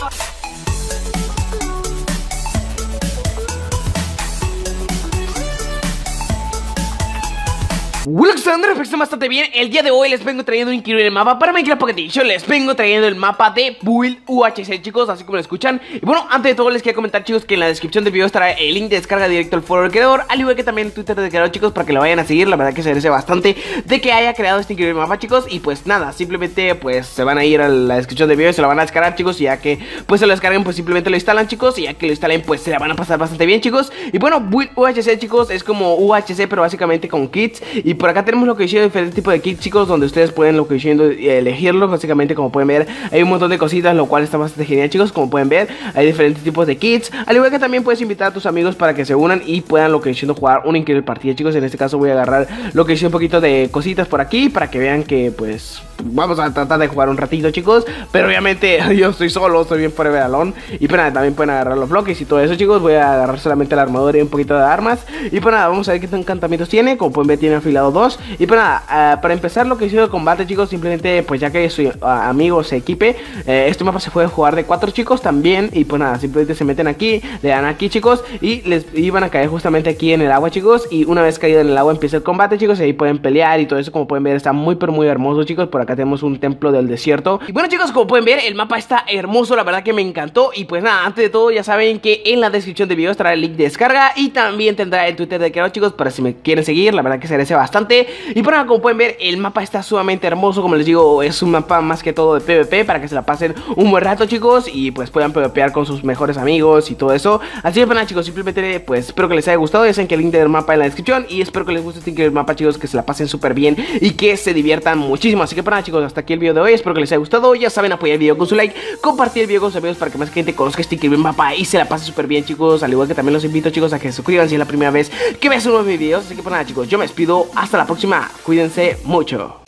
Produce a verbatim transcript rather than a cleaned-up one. Hola, espero que estén bastante bien. El día de hoy les vengo trayendo un increíble mapa para Minecraft Pocket Edition. Les vengo trayendo el mapa de Build U H C, chicos, así como lo escuchan. Y bueno, antes de todo les quiero comentar, chicos, que en la descripción del video estará el link de descarga directo al foro del creador, al igual que también el Twitter del creador, chicos, para que lo vayan a seguir. La verdad que se agradece bastante de que haya creado este increíble mapa, chicos. Y pues nada, simplemente pues se van a ir a la descripción del video y se lo van a descargar, chicos. Y ya que pues se lo descarguen, pues simplemente lo instalan, chicos. Y ya que lo instalen, pues se la van a pasar bastante bien, chicos. Y bueno, Build U H C, chicos, es como U H C, pero básicamente con kits. Y por acá tenemos lo que hicieron, diferentes tipos de kits, chicos, donde ustedes pueden lo que hicieron, elegirlos. Básicamente, como pueden ver, hay un montón de cositas, lo cual está bastante genial, chicos. Como pueden ver, hay diferentes tipos de kits, al igual que también puedes invitar a tus amigos para que se unan y puedan lo que hicieron jugar una increíble partida, chicos. En este caso voy a agarrar lo que hicieron un poquito de cositas por aquí para que vean que pues vamos a tratar de jugar un ratito, chicos. Pero obviamente yo estoy solo, estoy bien fuera de balón. Y pues nada, también pueden agarrar los bloques y todo eso, chicos. Voy a agarrar solamente la armadura y un poquito de armas. Y pues nada, vamos a ver qué encantamientos tiene. Como pueden ver, tiene afilado dos. Y pues nada, uh, para empezar lo que hice de combate, chicos, simplemente pues ya que su uh, amigo se equipe, eh, este mapa se puede jugar de cuatro, chicos, también. Y pues nada, simplemente se meten aquí, le dan aquí, chicos, y les iban a caer justamente aquí en el agua, chicos. Y una vez caído en el agua empieza el combate, chicos, y ahí pueden pelear y todo eso. Como pueden ver, está muy pero muy hermoso, chicos. Por acá tenemos un templo del desierto. Y bueno, chicos, como pueden ver, el mapa está hermoso, la verdad que me encantó. Y pues nada, antes de todo ya saben que en la descripción del video estará el link de descarga y también tendrá el Twitter de creador, chicos, para si me quieren seguir. La verdad que se agradece bastante. Y bueno, como pueden ver, el mapa está sumamente hermoso. Como les digo, es un mapa más que todo de PvP, para que se la pasen un buen rato, chicos, y pues puedan PvPar con sus mejores amigos y todo eso. Así que bueno, chicos, simplemente pues espero que les haya gustado. Ya saben que el link del mapa en la descripción, y espero que les guste este increíble mapa, chicos, que se la pasen súper bien y que se diviertan muchísimo. Así que bueno, chicos, hasta aquí el video de hoy, espero que les haya gustado. Ya saben, apoyar el video con su like, compartir el video con sus amigos para que más gente conozca este increíble mapa y se la pase súper bien, chicos. Al igual que también los invito, chicos, a que se suscriban si es la primera vez que vean uno de mis videos. Así que pues nada, chicos, yo me despido, hasta la próxima, cuídense mucho.